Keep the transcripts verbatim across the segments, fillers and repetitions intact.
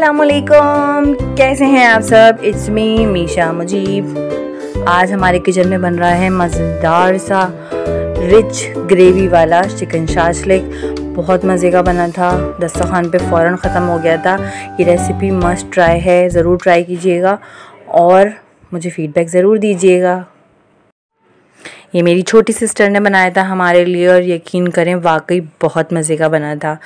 अस्सलामुअलैकुम, कैसे हैं आप सब। It's me Misha Mujeeb. आज हमारे किचन में बन रहा है मज़ेदार सा रिच ग्रेवी वाला चिकन शाशलिक। बहुत मज़े का बना था, दस्तरखान पे फ़ौरन ख़त्म हो गया था। ये रेसिपी मस्ट ट्राई है, ज़रूर ट्राई कीजिएगा और मुझे फ़ीडबैक ज़रूर दीजिएगा। ये मेरी छोटी सिस्टर ने बनाया था हमारे लिए और यकीन करें वाकई बहुत मज़े का बना था।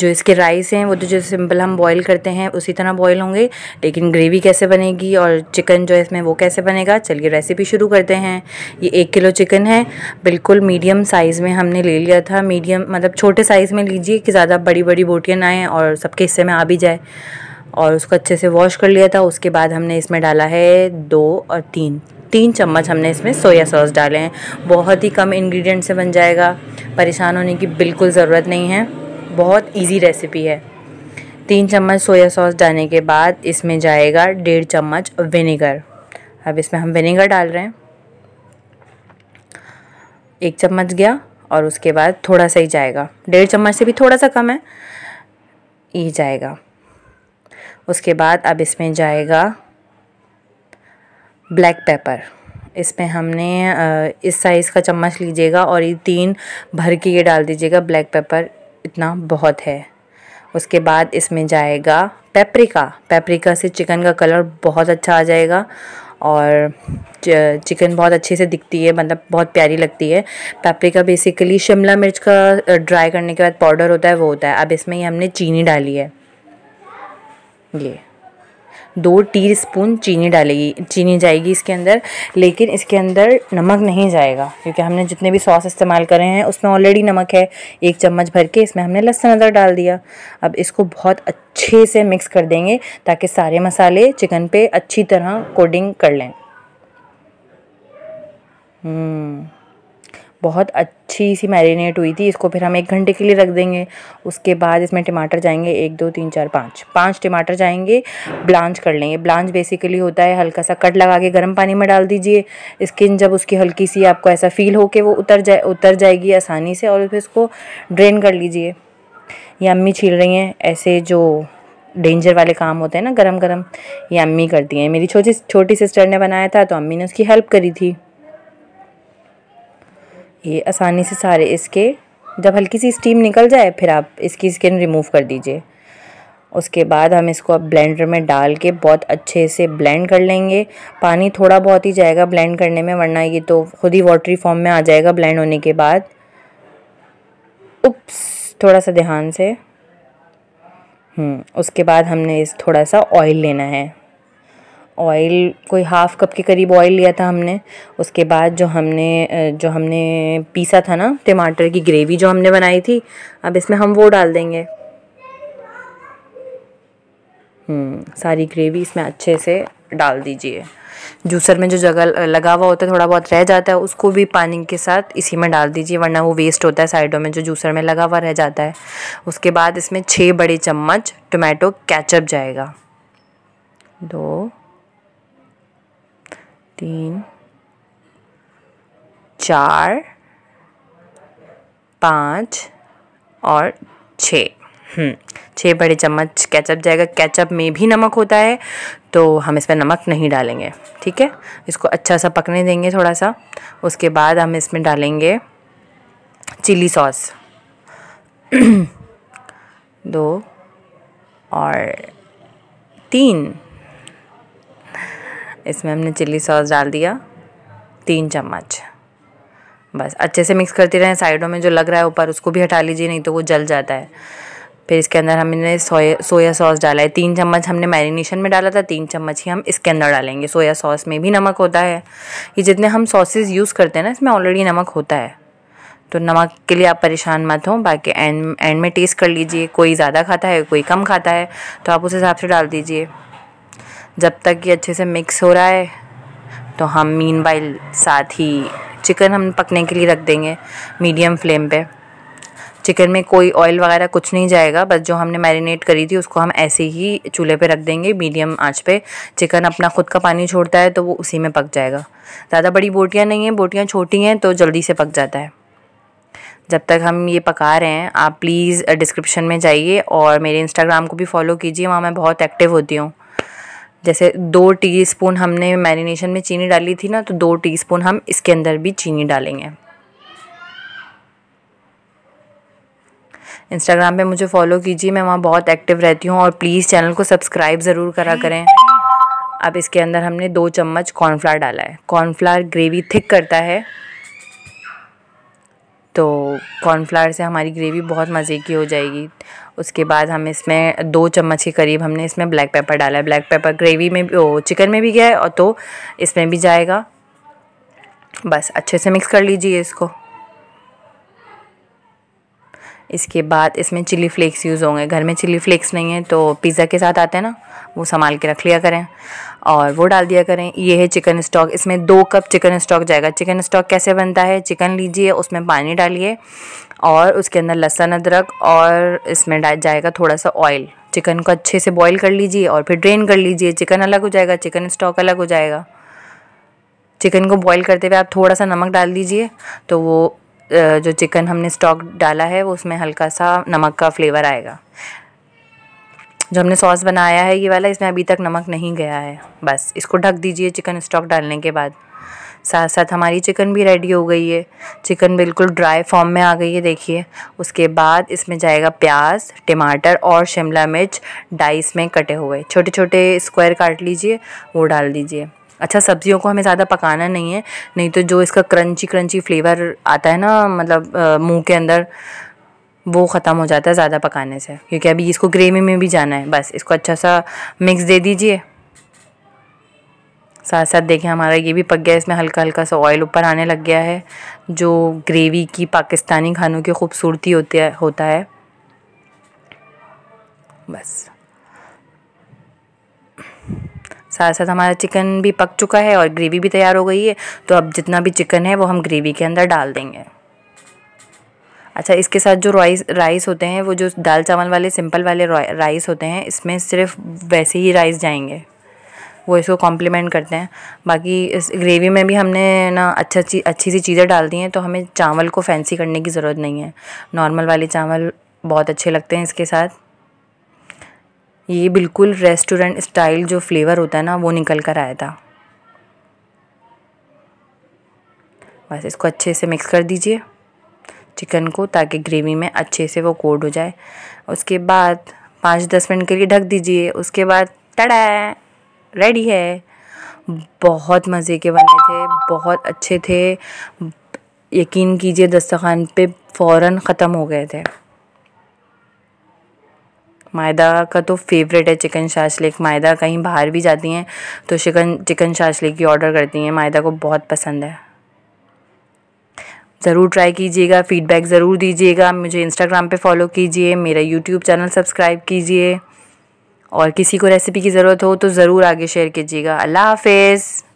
जो इसके राइस हैं वो तो जो सिंपल हम बॉईल करते हैं उसी तरह बॉईल होंगे, लेकिन ग्रेवी कैसे बनेगी और चिकन जो है इसमें वो कैसे बनेगा, चलिए रेसिपी शुरू करते हैं। ये एक किलो चिकन है, बिल्कुल मीडियम साइज़ में हमने ले लिया था। मीडियम मतलब छोटे साइज़ में लीजिए कि ज़्यादा बड़ी बड़ी बोटियाँ ना आएँ और सबके हिस्से में आ भी जाए। और उसको अच्छे से वॉश कर लिया था। उसके बाद हमने इसमें डाला है दो और तीन तीन चम्मच हमने इसमें सोया सॉस डाले हैं। बहुत ही कम इन्ग्रीडियंट से बन जाएगा, परेशान होने की बिल्कुल ज़रूरत नहीं है, बहुत इजी रेसिपी है। तीन चम्मच सोया सॉस डालने के बाद इसमें जाएगा डेढ़ चम्मच विनेगर। अब इसमें हम विनेगर डाल रहे हैं, एक चम्मच गया और उसके बाद थोड़ा सा ही जाएगा, डेढ़ चम्मच से भी थोड़ा सा कम है ये जाएगा। उसके बाद अब इसमें जाएगा ब्लैक पेपर। इसमें हमने इस साइज़ का चम्मच लीजिएगा और ये तीन भर के ये डाल दीजिएगा। ब्लैक पेपर इतना बहुत है। उसके बाद इसमें जाएगा पेपरिका। पेपरिका से चिकन का कलर बहुत अच्छा आ जाएगा और चिकन बहुत अच्छे से दिखती है, मतलब बहुत प्यारी लगती है। पेपरिका बेसिकली शिमला मिर्च का ड्राई करने के बाद पाउडर होता है, वो होता है। अब इसमें ही हमने चीनी डाली है, ये दो टीस्पून चीनी डालेगी चीनी जाएगी इसके अंदर, लेकिन इसके अंदर नमक नहीं जाएगा क्योंकि हमने जितने भी सॉस इस्तेमाल करे हैं उसमें ऑलरेडी नमक है। एक चम्मच भर के इसमें हमने लहसुन अदरक डाल दिया। अब इसको बहुत अच्छे से मिक्स कर देंगे ताकि सारे मसाले चिकन पे अच्छी तरह कोटिंग कर लें। बहुत अच्छी सी मैरिनेट हुई थी। इसको फिर हम एक घंटे के लिए रख देंगे। उसके बाद इसमें टमाटर जाएंगे, एक दो तीन चार पाँच पाँच टमाटर जाएंगे। ब्लांच कर लेंगे। ब्लांच बेसिकली होता है हल्का सा कट लगा के गर्म पानी में डाल दीजिए। स्किन जब उसकी हल्की सी आपको ऐसा फील हो के वो उतर जाए उतर जाएगी आसानी से, और फिर इसको ड्रेन कर लीजिए। ये अम्मी छील रही हैं, ऐसे जो डेंजर वाले काम होते हैं ना गरम गरम, ये अम्मी करती हैं। मेरी छोटी छोटी सिस्टर ने बनाया था तो अम्मी ने उसकी हेल्प करी थी। ये आसानी से सारे इसके जब हल्की सी स्टीम निकल जाए फिर आप इसकी स्किन रिमूव कर दीजिए। उसके बाद हम इसको अब ब्लेंडर में डाल के बहुत अच्छे से ब्लेंड कर लेंगे। पानी थोड़ा बहुत ही जाएगा ब्लेंड करने में, वरना ये तो खुद ही वाटरी फॉर्म में आ जाएगा ब्लेंड होने के बाद। उप्स, थोड़ा सा ध्यान से। हम्म उसके बाद हमने इस थोड़ा सा ऑयल लेना है। ऑयल कोई हाफ़ कप के करीब ऑयल लिया था हमने। उसके बाद जो हमने जो हमने पीसा था ना टमाटर की ग्रेवी जो हमने बनाई थी, अब इसमें हम वो डाल देंगे। हम्म सारी ग्रेवी इसमें अच्छे से डाल दीजिए। जूसर में जो जगह लगा हुआ होता है थोड़ा बहुत रह जाता है, उसको भी पानी के साथ इसी में डाल दीजिए, वरना वो वेस्ट होता है साइडों में जो जूसर में लगा हुआ रह जाता है। उसके बाद इसमें छः बड़े चम्मच टोमेटो केचप जाएगा, दो तीन चार पाँच और छः हम्म छः बड़े चम्मच केचप जाएगा। केचप में भी नमक होता है तो हम इसमें नमक नहीं डालेंगे, ठीक है। इसको अच्छा सा पकने देंगे थोड़ा सा। उसके बाद हम इसमें डालेंगे चिली सॉस, दो और तीन। इसमें हमने चिली सॉस डाल दिया, तीन चम्मच। बस अच्छे से मिक्स करते रहें। साइडों में जो लग रहा है ऊपर उसको भी हटा लीजिए, नहीं तो वो जल जाता है। फिर इसके अंदर हमने सोया सोया सॉस डाला है, तीन चम्मच हमने मैरिनेशन में डाला था, तीन चम्मच ही हम इसके अंदर डालेंगे। सोया सॉस में भी नमक होता है। ये जितने हम सॉसेस यूज़ करते हैं ना इसमें ऑलरेडी नमक होता है, तो नमक के लिए आप परेशान मत हों। बाकी एंड एंड में टेस्ट कर लीजिए, कोई ज़्यादा खाता है कोई कम खाता है तो आप उस हिसाब से डाल दीजिए। जब तक ये अच्छे से मिक्स हो रहा है तो हम मीनवाइल साथ ही चिकन हम पकने के लिए रख देंगे मीडियम फ्लेम पे। चिकन में कोई ऑयल वगैरह कुछ नहीं जाएगा, बस जो हमने मैरिनेट करी थी उसको हम ऐसे ही चूल्हे पे रख देंगे मीडियम आंच पे। चिकन अपना खुद का पानी छोड़ता है तो वो उसी में पक जाएगा। ज़्यादा बड़ी बोटियाँ नहीं हैं, बोटियाँ छोटी हैं तो जल्दी से पक जाता है। जब तक हम ये पका रहे हैं आप प्लीज़ डिस्क्रिप्शन में जाइए और मेरे इंस्टाग्राम को भी फॉलो कीजिए, वहाँ मैं बहुत एक्टिव होती हूँ। जैसे दो टीस्पून हमने मैरिनेशन में चीनी डाली थी ना, तो दो टीस्पून हम इसके अंदर भी चीनी डालेंगे। इंस्टाग्राम पे मुझे फॉलो कीजिए, मैं वहाँ बहुत एक्टिव रहती हूँ और प्लीज़ चैनल को सब्सक्राइब ज़रूर करा करें। अब इसके अंदर हमने दो चम्मच कॉर्नफ्लावर डाला है। कॉर्नफ्लावर ग्रेवी थिक करता है, तो कॉर्नफ्लावर से हमारी ग्रेवी बहुत मज़े की हो जाएगी। उसके बाद हम इसमें दो चम्मच के करीब हमने इसमें ब्लैक पेपर डाला है। ब्लैक पेपर ग्रेवी में ओ, चिकन में भी गया है और तो इसमें भी जाएगा। बस अच्छे से मिक्स कर लीजिए इसको। इसके बाद इसमें चिली फ्लेक्स यूज़ होंगे। घर में चिली फ्लेक्स नहीं है तो पिज़्ज़ा के साथ आते हैं ना, वो संभाल के रख लिया करें और वो डाल दिया करें। ये है चिकन स्टॉक, इसमें दो कप चिकन स्टॉक जाएगा। चिकन स्टॉक कैसे बनता है, चिकन लीजिए, उसमें पानी डालिए और उसके अंदर लहसुन अदरक और इसमें डाल जाएगा थोड़ा सा ऑयल। चिकन को अच्छे से बॉईल कर लीजिए और फिर ड्रेन कर लीजिए। चिकन अलग हो जाएगा, चिकन स्टॉक अलग हो जाएगा। चिकन को बॉईल करते हुए आप थोड़ा सा नमक डाल दीजिए, तो वो जो चिकन हमने स्टॉक डाला है वो उसमें हल्का सा नमक का फ्लेवर आएगा। जो हमने सॉस बनाया है ये वाला, इसमें अभी तक नमक नहीं गया है। बस इसको ढक दीजिए चिकन स्टॉक डालने के बाद। साथ साथ हमारी चिकन भी रेडी हो गई है। चिकन बिल्कुल ड्राई फॉर्म में आ गई है, देखिए। उसके बाद इसमें जाएगा प्याज, टमाटर और शिमला मिर्च डाइस में कटे हुए, छोटे छोटे स्क्वायर काट लीजिए, वो डाल दीजिए। अच्छा, सब्जियों को हमें ज़्यादा पकाना नहीं है, नहीं तो जो इसका क्रंची क्रंची फ्लेवर आता है ना, मतलब मुंह के अंदर, वो ख़त्म हो जाता है ज़्यादा पकाने से, क्योंकि अभी इसको ग्रेवी में भी जाना है। बस इसको अच्छा सा मिक्स दे दीजिए। साथ साथ देखिए हमारा ये भी पक गया, इसमें हल्का हल्का सा ऑयल ऊपर आने लग गया है, जो ग्रेवी की पाकिस्तानी खानों की खूबसूरती होती है होता है। बस साथ साथ हमारा चिकन भी पक चुका है और ग्रेवी भी तैयार हो गई है। तो अब जितना भी चिकन है वो हम ग्रेवी के अंदर डाल देंगे। अच्छा, इसके साथ जो राइस राइस होते हैं, वो जो दाल चावल वाले सिंपल वाले राइस होते हैं, इसमें सिर्फ वैसे ही राइस जाएंगे, वो इसको कॉम्प्लीमेंट करते हैं। बाकी इस ग्रेवी में भी हमने ना अच्छा अच्छी सी चीज़ें डाल दी हैं, तो हमें चावल को फैंसी करने की ज़रूरत नहीं है। नॉर्मल वाले चावल बहुत अच्छे लगते हैं इसके साथ। ये बिल्कुल रेस्टोरेंट स्टाइल जो फ्लेवर होता है ना, वो निकल कर आया था। बस इसको अच्छे से मिक्स कर दीजिए चिकन को, ताकि ग्रेवी में अच्छे से वो कोट हो जाए। उसके बाद पाँच दस मिनट के लिए ढक दीजिए। उसके बाद टडा, रेडी है। बहुत मज़े के बने थे, बहुत अच्छे थे, यकीन कीजिए दस्तरखान पे फ़ौरन ख़त्म हो गए थे। मायदा का तो फेवरेट है चिकन शाशलिक। मायदा कहीं बाहर भी जाती हैं तो चिकन चिकन शाशलिक ही ऑर्डर करती हैं, मायदा को बहुत पसंद है। ज़रूर ट्राई कीजिएगा, फीडबैक ज़रूर दीजिएगा। मुझे इंस्टाग्राम पे फॉलो कीजिए, मेरा यूट्यूब चैनल सब्सक्राइब कीजिए और किसी को रेसिपी की ज़रूरत हो तो ज़रूर आगे शेयर कीजिएगा। अल्लाह हाफिज़।